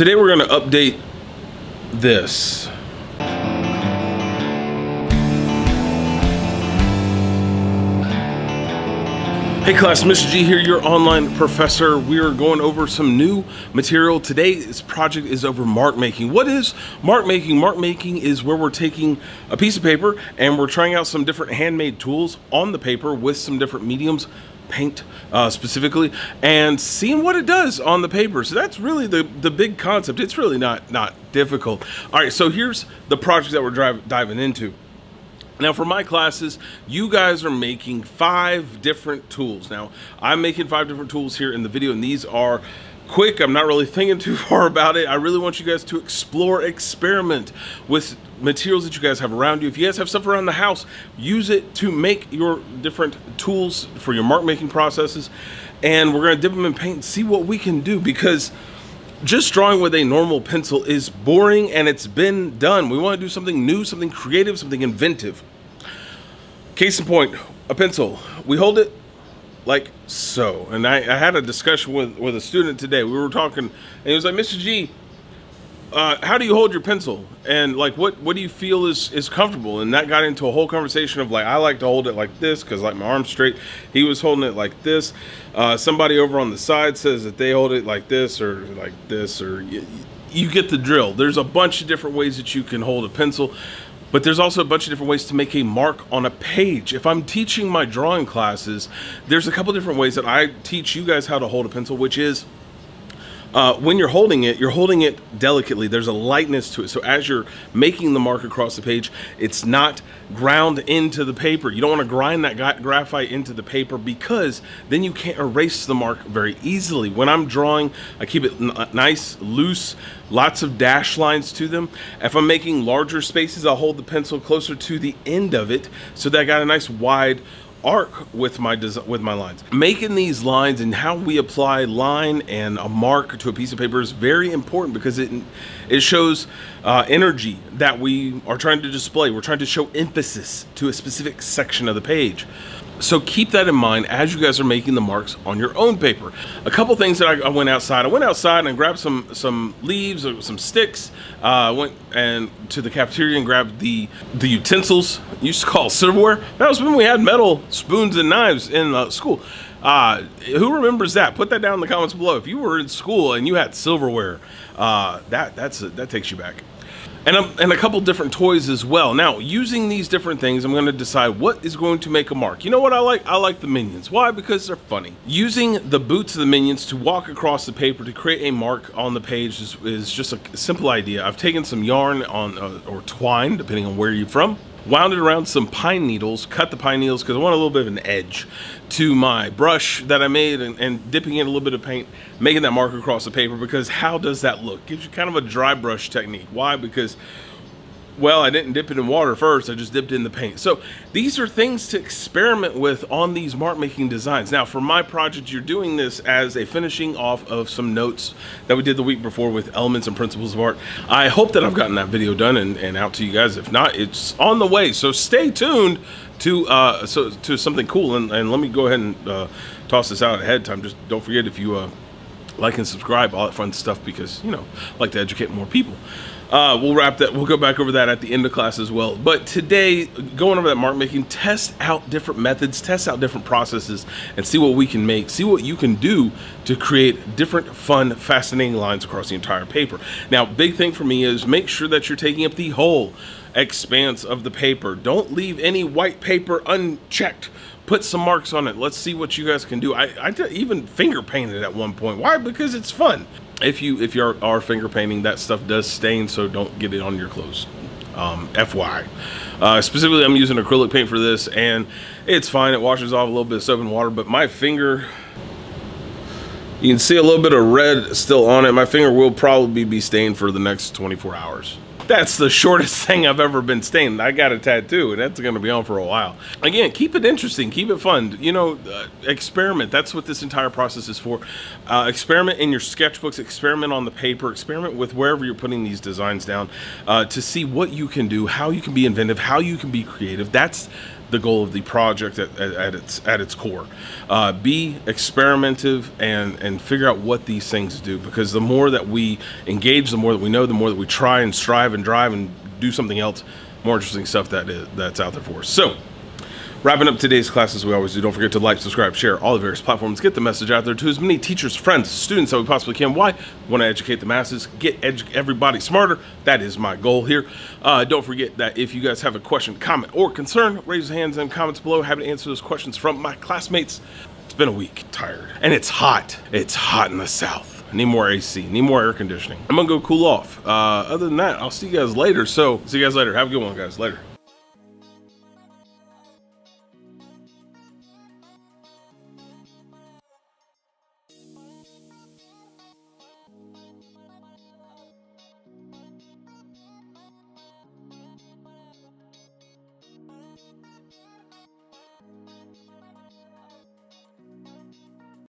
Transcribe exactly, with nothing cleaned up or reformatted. Today we're gonna update this. Hey class, Mister G here, your online professor. We are going over some new material. Today's project is over mark making. What is mark making? Mark making is where we're taking a piece of paper and we're trying out some different handmade tools on the paper with some different mediums, paint uh, specifically, and seeing what it does on the paper. So that's really the, the big concept. It's really not, not difficult. All right, so here's the project that we're drive, diving into. Now for my classes, you guys are making five different tools. Now, I'm making five different tools here in the video, and these are quick. I'm not really thinking too far about it. I really want you guys to explore, experiment with materials that you guys have around you. If you guys have stuff around the house, use it to make your different tools for your mark making processes. And we're gonna dip them in paint and see what we can do, because just drawing with a normal pencil is boring and it's been done. We want to do something new, something creative, something inventive. Case in point, a pencil. We hold it like so. And I, I had a discussion with, with a student today. We were talking, and he was like, Mister G, uh, how do you hold your pencil? And like, what, what do you feel is, is comfortable? And that got into a whole conversation of like, I like to hold it like this because like my arm's straight. He was holding it like this. Uh, somebody over on the side says that they hold it like this or like this, or you, you get the drill. There's a bunch of different ways that you can hold a pencil. But there's also a bunch of different ways to make a mark on a page. If I'm teaching my drawing classes, there's a couple different ways that I teach you guys how to hold a pencil, which is uh, when you're holding it, you're holding it delicately. There's a lightness to it. So as you're making the mark across the page, it's not ground into the paper. You don't want to grind that graphite into the paper, because then you can't erase the mark very easily. When I'm drawing, I keep it nice, loose, lots of dash lines to them. If I'm making larger spaces, I'll hold the pencil closer to the end of it so that I got a nice wide arc with my design, with my lines. Making these lines and how we apply line and a mark to a piece of paper is very important, because it it shows uh, energy that we are trying to display. We're trying to show emphasis to a specific section of the page. So keep that in mind as you guys are making the marks on your own paper. A couple things that I, I went outside. I went outside and grabbed some some leaves or some sticks. I uh, went and to the cafeteria and grabbed the the utensils. I used to call it silverware. That was when we had metal spoons and knives in uh, school. Uh, who remembers that? Put that down in the comments below. If you were in school and you had silverware, uh, that that's a, that takes you back. And a, and a couple different toys as well. Now, using these different things, I'm going to decide what is going to make a mark. You know what I like? I like the Minions. Why? Because they're funny. Using the boots of the Minions to walk across the paper to create a mark on the page is, is just a simple idea. I've taken some yarn on uh, or twine, depending on where you're from, wound it around some pine needles, cut the pine needles because I want a little bit of an edge to my brush that I made, and, and dipping in a little bit of paint, making that mark across the paper, because how does that look? Gives you kind of a dry brush technique. Why? Because, well, I didn't dip it in water first, I just dipped it in the paint. So these are things to experiment with on these mark making designs. Now for my project, you're doing this as a finishing off of some notes that we did the week before with Elements and Principles of Art. I hope that I've gotten that video done and, and out to you guys. If not, it's on the way, so stay tuned to uh, so, to something cool. And, and let me go ahead and uh, toss this out ahead of time. Just don't forget, if you uh, like and subscribe, all that fun stuff, because, you know, I like to educate more people. Uh, we'll wrap that, we'll go back over that at the end of class as well. But today, going over that mark making, test out different methods, test out different processes, and see what we can make, see what you can do to create different, fun, fascinating lines across the entire paper. Now, big thing for me is make sure that you're taking up the whole expanse of the paper. Don't leave any white paper unchecked. Put some marks on it. Let's see what you guys can do. I, I even finger painted at one point. Why? Because it's fun. If you if you are, are finger painting, that stuff does stain, so don't get it on your clothes. Um, F Y I. Uh, specifically, I'm using acrylic paint for this, and it's fine. It washes off a little bit of soap and water, but my finger, you can see a little bit of red still on it. My finger will probably be stained for the next twenty-four hours. That's the shortest thing I've ever been stained. I got a tattoo, and that's going to be on for a while. Again, keep it interesting. Keep it fun. You know, uh, experiment. That's what this entire process is for. Uh, experiment in your sketchbooks. Experiment on the paper. Experiment with wherever you're putting these designs down uh, to see what you can do, how you can be inventive, how you can be creative. That's the goal of the project at, at, at its at its core. Uh, be experimentative and and figure out what these things do, because the more that we engage, the more that we know, the more that we try and strive and drive and do something else, more interesting stuff that is, that's out there for us. So, wrapping up today's class as we always do, don't forget to like, subscribe, share, all the various platforms. Get the message out there to as many teachers, friends, students that we possibly can. Why? We want to educate the masses, get edu everybody smarter. That is my goal here. Uh, don't forget that if you guys have a question, comment, or concern, raise your hands in the comments below. Happy to answer those questions from my classmates. It's been a week. Tired. And it's hot. It's hot in the South. Need more A C. Need more air conditioning. I'm going to go cool off. Uh, other than that, I'll see you guys later. So, see you guys later. Have a good one, guys. Later.